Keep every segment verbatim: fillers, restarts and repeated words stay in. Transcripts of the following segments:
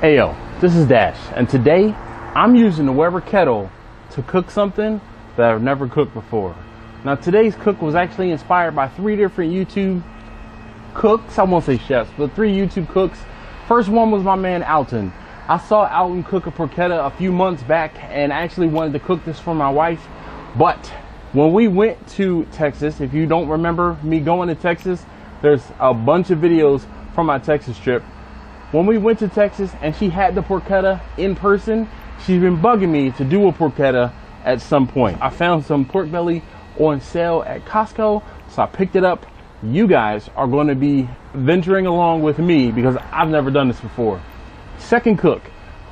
Hey yo, this is Dash, and today I'm using the Weber kettle to cook something that I've never cooked before. Now today's cook was actually inspired by three different YouTube cooks. I won't say chefs, but three YouTube cooks. First one was my man Alton. I saw Alton cook a porchetta a few months back and actually wanted to cook this for my wife. But when we went to Texas, if you don't remember me going to Texas, there's a bunch of videos from my Texas trip. When we went to Texas and she had the porchetta in person, she's been bugging me to do a porchetta at some point. I found some pork belly on sale at Costco, so I picked it up. You guys are going to be venturing along with me because I've never done this before. Second cook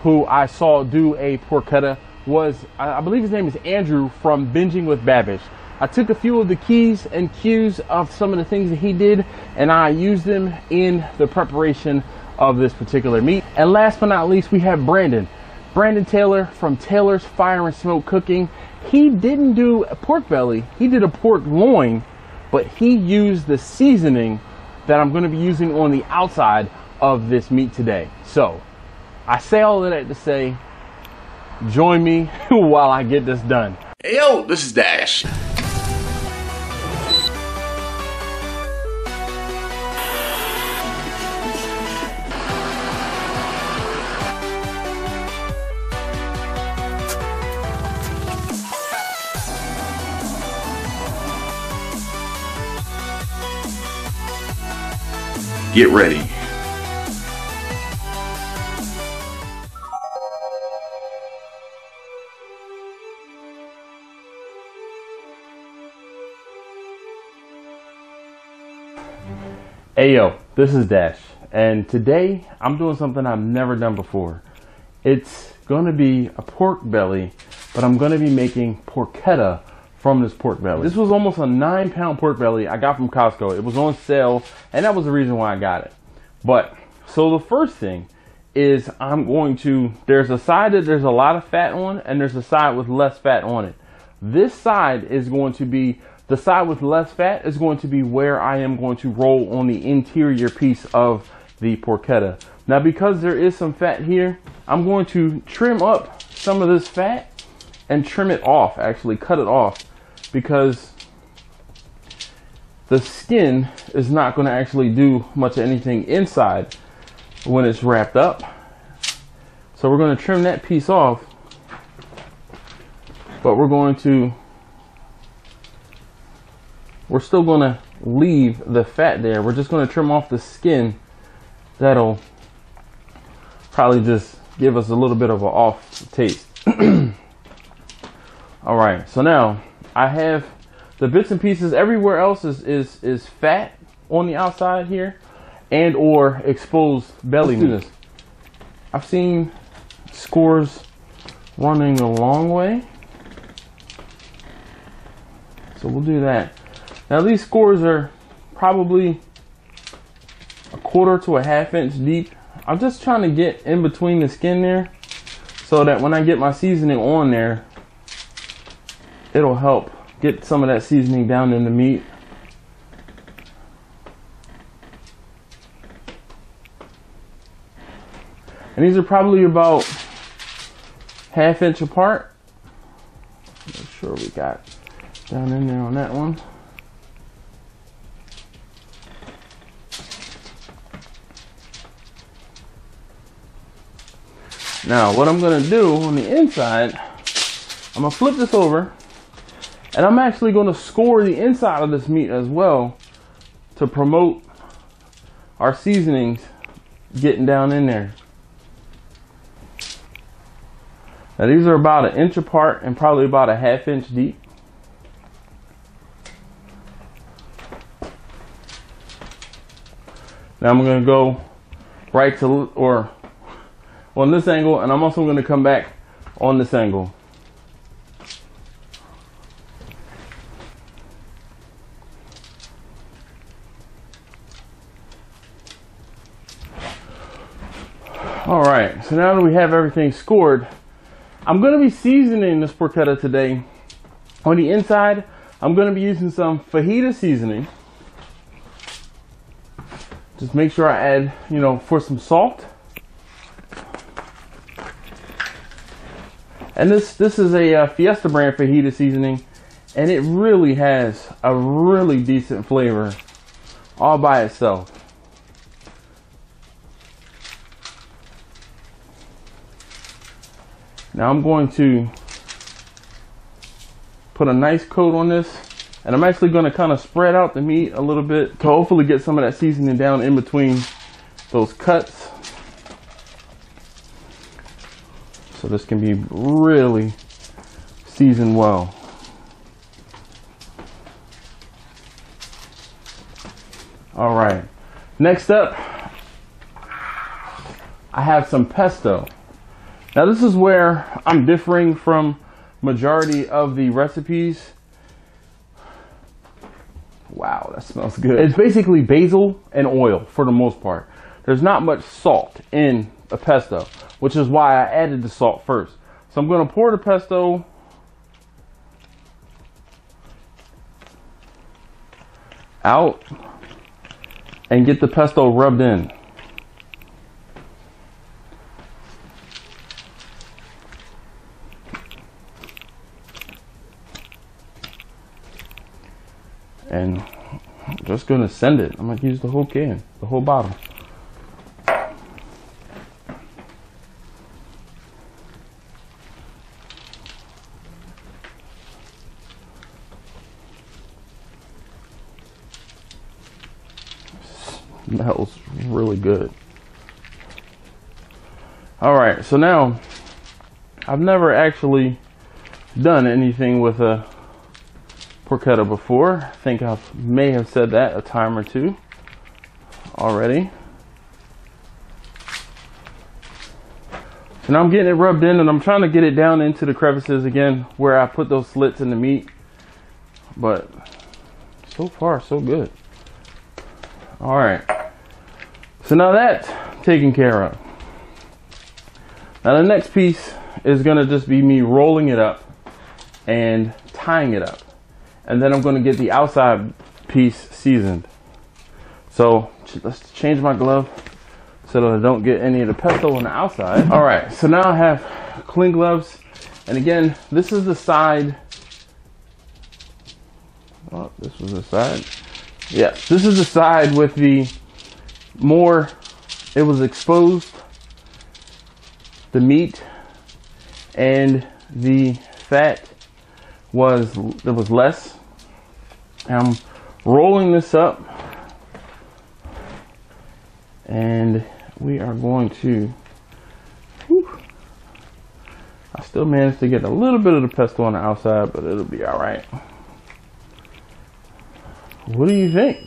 who I saw do a porchetta was, I believe his name is Andrew from Binging with Babish. I took a few of the keys and cues of some of the things that he did and I used them in the preparation of this particular meat. And last but not least, we have Brandon. Brandon Taylor from Taylor's Fire and Smoke Cooking. He didn't do a pork belly, he did a pork loin, but he used the seasoning that I'm gonna be using on the outside of this meat today. So, I say all of that to say, join me while I get this done. Hey yo, this is Dash. Get ready. Hey yo, this is Dash, and today I'm doing something I've never done before. It's gonna be a pork belly, but I'm gonna be making porchetta from this pork belly. This was almost a nine pound pork belly I got from Costco. It was on sale and that was the reason why I got it. But so the first thing is I'm going to, there's a side that there's a lot of fat on and there's a side with less fat on it. This side is going to be, the side with less fat is going to be where I am going to roll on the interior piece of the porchetta. Now because there is some fat here, I'm going to trim up some of this fat and trim it off, actually cut it off, because the skin is not going to actually do much of anything inside when it's wrapped up. So we're going to trim that piece off, but we're going to, we're still going to leave the fat there. We're just going to trim off the skin. That'll probably just give us a little bit of an off taste. All right, so now I have the bits and pieces. Everywhere else is, is, is fat on the outside here and or exposed belly meat. I've seen scores running a long way. So we'll do that. Now these scores are probably a quarter to a half inch deep. I'm just trying to get in between the skin there so that when I get my seasoning on there, it'll help get some of that seasoning down in the meat. And these are probably about half inch apart. Make sure we got down in there on that one. Now what I'm gonna do on the inside, I'm gonna flip this over. And I'm actually going to score the inside of this meat as well to promote our seasonings getting down in there. Now these are about an inch apart and probably about a half inch deep. Now I'm going to go right to, or on this angle, and I'm also going to come back on this angle. All right, so now that we have everything scored, I'm gonna be seasoning this porchetta today. On the inside, I'm gonna be using some fajita seasoning. Just make sure I add, you know, for some salt. And this this is a uh, Fiesta brand fajita seasoning, and it really has a really decent flavor all by itself. Now I'm going to put a nice coat on this, and I'm actually going to kind of spread out the meat a little bit to hopefully get some of that seasoning down in between those cuts. So this can be really seasoned well. All right, next up, I have some pesto. Now this is where I'm differing from majority of the recipes. Wow, that smells good. It's basically basil and oil for the most part. There's not much salt in a pesto, which is why I added the salt first. So I'm going to pour the pesto out and get the pesto rubbed in. And I'm just going to send it. I'm going to use the whole can, the whole bottle. Smells really good. All right, so now I've never actually done anything with a porchetta before. I think I may have said that a time or two already. So now I'm getting it rubbed in, and I'm trying to get it down into the crevices again where I put those slits in the meat. But so far, so good. All right. So now that's taken care of. Now the next piece is going to just be me rolling it up and tying it up. And then I'm going to get the outside piece seasoned. So let's change my glove so that I don't get any of the pesto on the outside. All right, so now I have clean gloves. And again, this is the side. Oh, this was the side. Yeah, this is the side with the more, it was exposed, the meat and the fat was, there was less. I'm rolling this up, and we are going to, whew, I still managed to get a little bit of the pesto on the outside, but it'll be all right. What do you think?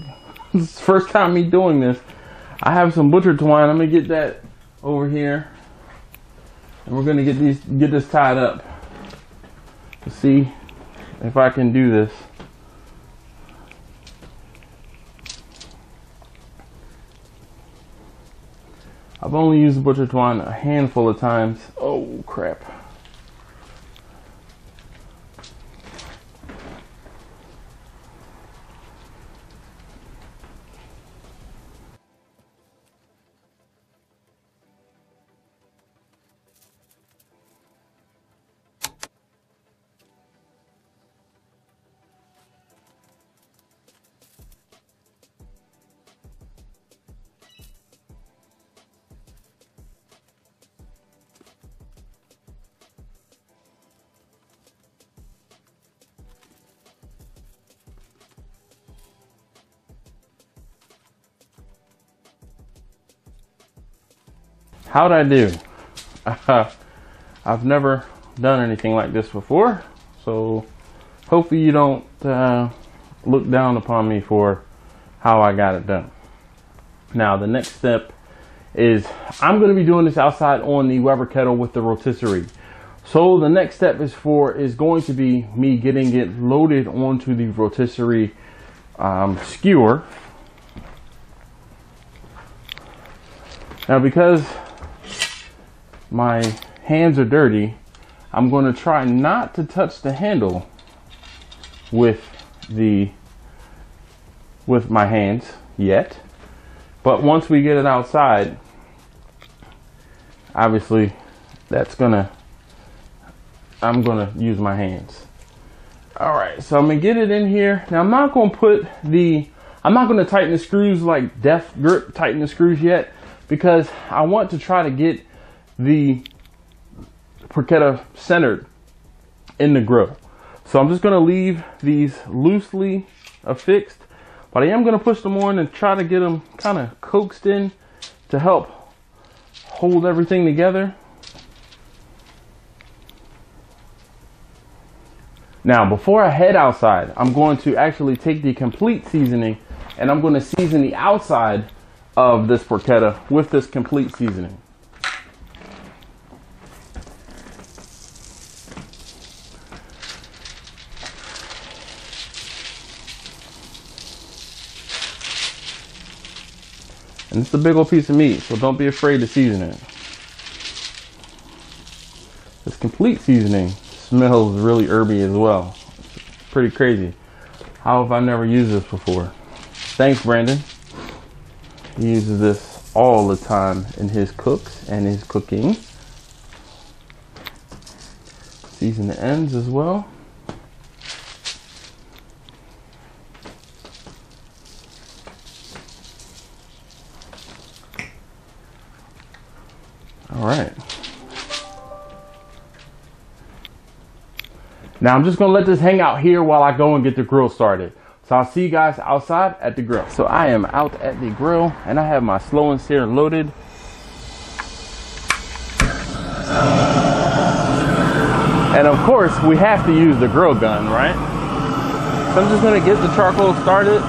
This is the first time me doing this. I have some butcher twine. I'm gonna get that over here, and we're gonna get these, get this tied up. Let's see if I can do this. I've only used butcher twine a handful of times. Oh crap. How'd I do? Uh, I've never done anything like this before, so hopefully you don't uh, look down upon me for how I got it done. Now the next step is I'm going to be doing this outside on the Weber kettle with the rotisserie. So the next step is for is going to be me getting it loaded onto the rotisserie um, skewer. Now because my hands are dirty, I'm going to try not to touch the handle with the with my hands yet, but once we get it outside, obviously that's gonna I'm gonna use my hands. All right, so I'm gonna get it in here. Now I'm not gonna put the, I'm not gonna tighten the screws like death grip, tighten the screws yet, because I want to try to get the porchetta centered in the grill. So I'm just gonna leave these loosely affixed, but I am gonna push them on and try to get them kind of coaxed in to help hold everything together. Now, before I head outside, I'm going to actually take the complete seasoning and I'm going to season the outside of this porchetta with this complete seasoning. And it's a big old piece of meat, so don't be afraid to season it. This complete seasoning smells really herby as well. It's pretty crazy. How have I never used this before? Thanks, Brandon. He uses this all the time in his cooks and his cooking. Season the ends as well. All right. Now I'm just gonna let this hang out here while I go and get the grill started. So I'll see you guys outside at the grill. So I am out at the grill and I have my slow and sear loaded. And of course we have to use the grill gun, right? So I'm just gonna get the charcoal started.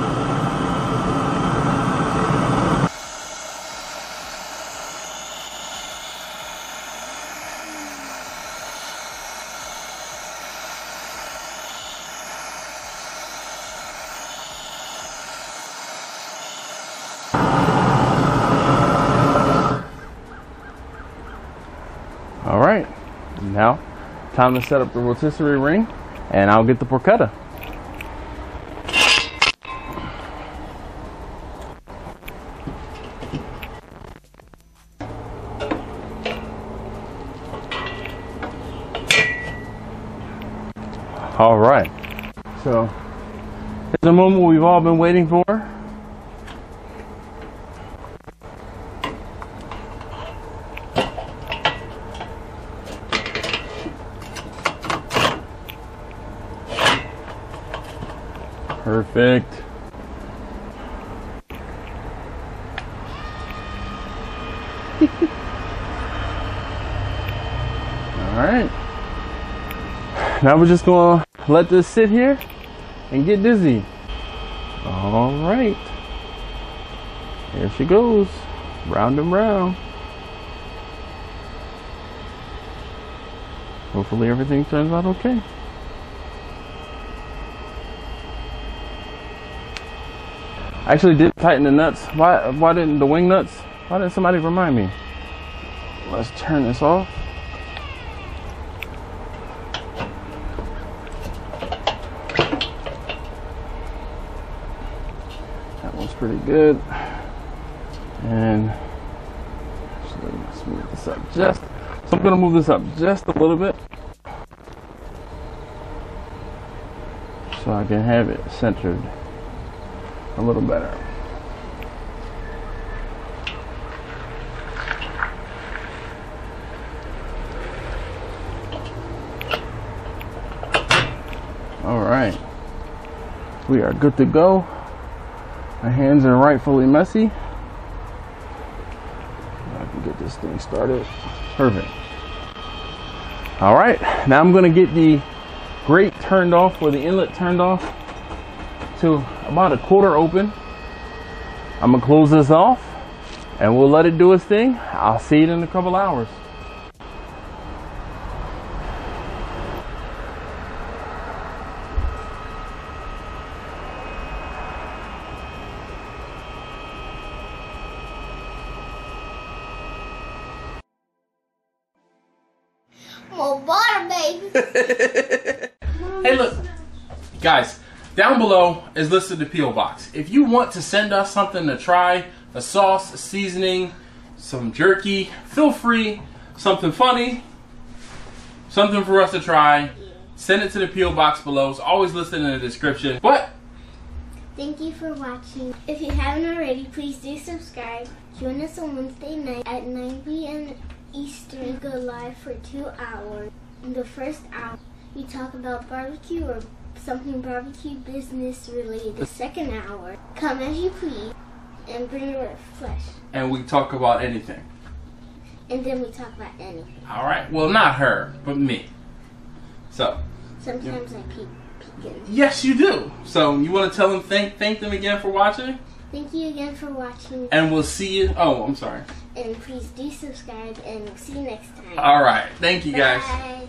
Now, time to set up the rotisserie ring and I'll get the porchetta. All right, so here's the moment we've all been waiting for. Perfect. Alright. Now we're just gonna let this sit here and get dizzy. Alright. Here she goes. Round and round. Hopefully everything turns out okay. I actually did tighten the nuts. Why, why didn't the wing nuts? Why didn't somebody remind me? Let's turn this off. That one's pretty good. And actually, let's move this up just. So I'm gonna move this up just a little bit, so I can have it centered a little better. All right, we are good to go. My hands are rightfully messy. I can get this thing started. Perfect. All right, now I'm gonna get the grate turned off, or the inlet turned off, to about a quarter open. I'm gonna close this off and we'll let it do its thing. I'll see it in a couple hours. More butter, baby. Hey, look, guys. Down below is listed the P O box. If you want to send us something to try, a sauce, a seasoning, some jerky, feel free, something funny, something for us to try, send it to the P O box below. It's always listed in the description. But thank you for watching. If you haven't already, please do subscribe. Join us on Wednesday night at nine P M Eastern. We go live for two hours. In the first hour, we talk about barbecue or something barbecue business related. The second hour, come as you please and bring your flesh. And we talk about anything. And then we talk about anything. All right. Well, not her, but me. So. Sometimes you know. I peek. Peeking. Yes, you do. So you want to tell them thank thank them again for watching. Thank you again for watching. And we'll see you. Oh, I'm sorry. And please do subscribe, and we'll see you next time. All right. Thank you, guys. Bye.